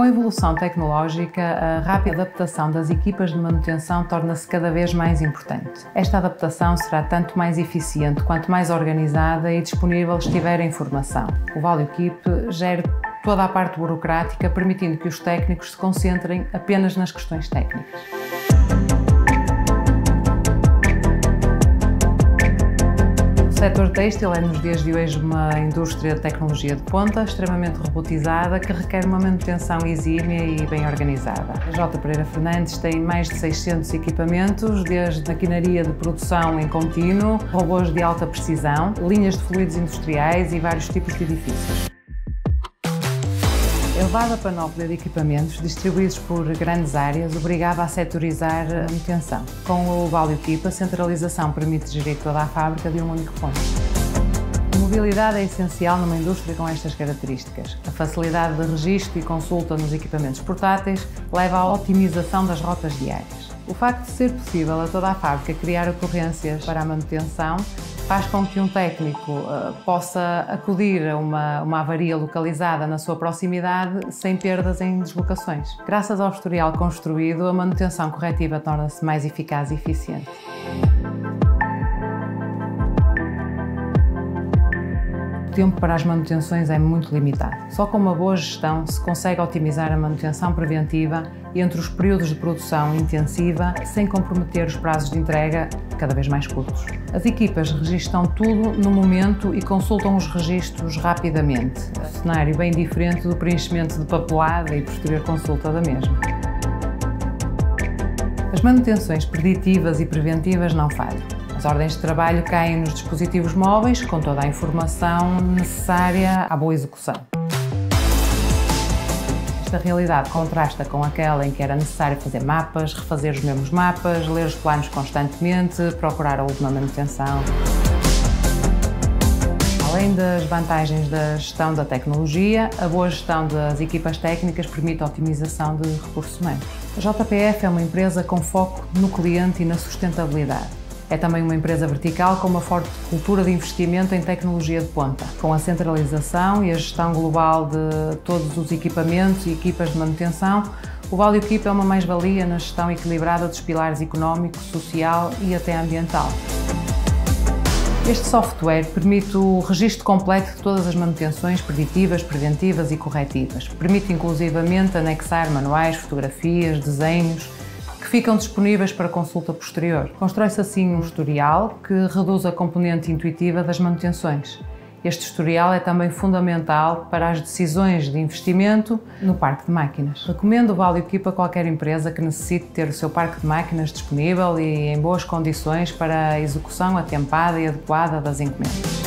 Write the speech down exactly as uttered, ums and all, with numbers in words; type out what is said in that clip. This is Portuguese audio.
Com a evolução tecnológica, a rápida adaptação das equipas de manutenção torna-se cada vez mais importante. Esta adaptação será tanto mais eficiente quanto mais organizada e disponível estiver a informação. O Valuekeep gera toda a parte burocrática, permitindo que os técnicos se concentrem apenas nas questões técnicas. O setor têxtil é, nos dias de hoje, uma indústria de tecnologia de ponta, extremamente robotizada, que requer uma manutenção exímia e bem organizada. A J. Pereira Fernandes tem mais de seiscentos equipamentos, desde maquinaria de produção em contínuo, robôs de alta precisão, linhas de fluidos industriais e vários tipos de edifícios. A elevada panóplia de equipamentos distribuídos por grandes áreas obrigava a setorizar a manutenção. Com o Valuekeep, a centralização permite gerir toda a fábrica de um único ponto. A mobilidade é essencial numa indústria com estas características. A facilidade de registro e consulta nos equipamentos portáteis leva à otimização das rotas diárias. O facto de ser possível a toda a fábrica criar ocorrências para a manutenção faz com que um técnico uh, possa acudir a uma, uma avaria localizada na sua proximidade sem perdas em deslocações. Graças ao historial construído, a manutenção corretiva torna-se mais eficaz e eficiente. O tempo para as manutenções é muito limitado. Só com uma boa gestão se consegue otimizar a manutenção preventiva entre os períodos de produção intensiva, sem comprometer os prazos de entrega cada vez mais curtos. As equipas registam tudo no momento e consultam os registros rapidamente. Um cenário bem diferente do preenchimento de papelada e posterior consulta da mesma. As manutenções preditivas e preventivas não falham. As ordens de trabalho caem nos dispositivos móveis com toda a informação necessária à boa execução. Esta realidade contrasta com aquela em que era necessário fazer mapas, refazer os mesmos mapas, ler os planos constantemente, procurar a última manutenção. Além das vantagens da gestão da tecnologia, a boa gestão das equipas técnicas permite a otimização de recursos humanos. A J P F é uma empresa com foco no cliente e na sustentabilidade. É também uma empresa vertical com uma forte cultura de investimento em tecnologia de ponta, com a centralização e a gestão global de todos os equipamentos e equipas de manutenção. O Valuekeep é uma mais-valia na gestão equilibrada dos pilares económico, social e até ambiental. Este software permite o registro completo de todas as manutenções preditivas, preventivas e corretivas. Permite inclusivamente anexar manuais, fotografias, desenhos, que ficam disponíveis para consulta posterior. Constrói-se assim um historial que reduz a componente intuitiva das manutenções. Este historial é também fundamental para as decisões de investimento no parque de máquinas. Recomendo o Valuekeep a qualquer empresa que necessite ter o seu parque de máquinas disponível e em boas condições para a execução atempada e adequada das encomendas.